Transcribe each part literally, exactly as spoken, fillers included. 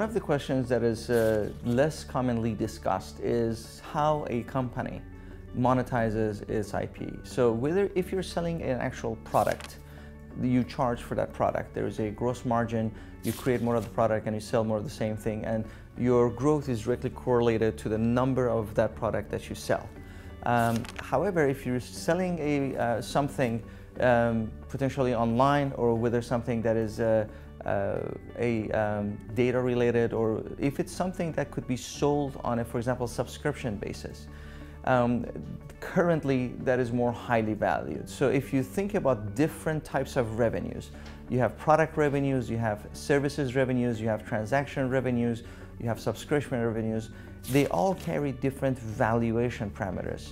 One of the questions that is uh, less commonly discussed is how a company monetizes its I P. So whether if you're selling an actual product, you charge for that product. There is a gross margin, you create more of the product and you sell more of the same thing, and your growth is directly correlated to the number of that product that you sell. Um, however, if you're selling a, uh, something um, potentially online, or whether something that is uh, Uh, a um, data related, or if it's something that could be sold on a, for example, subscription basis, um, currently that is more highly valued. So if you think about different types of revenues, you have product revenues, you have services revenues, you have transaction revenues, you have subscription revenues. They all carry different valuation parameters,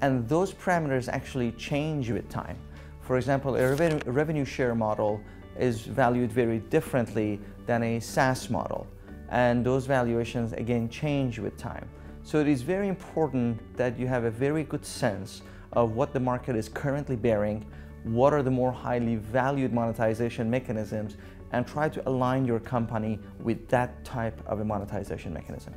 and those parameters actually change with time. For example, a revenue, a revenue share model is valued very differently than a SaaS model, and those valuations again change with time. So it is very important that you have a very good sense of what the market is currently bearing, what are the more highly valued monetization mechanisms, and try to align your company with that type of a monetization mechanism.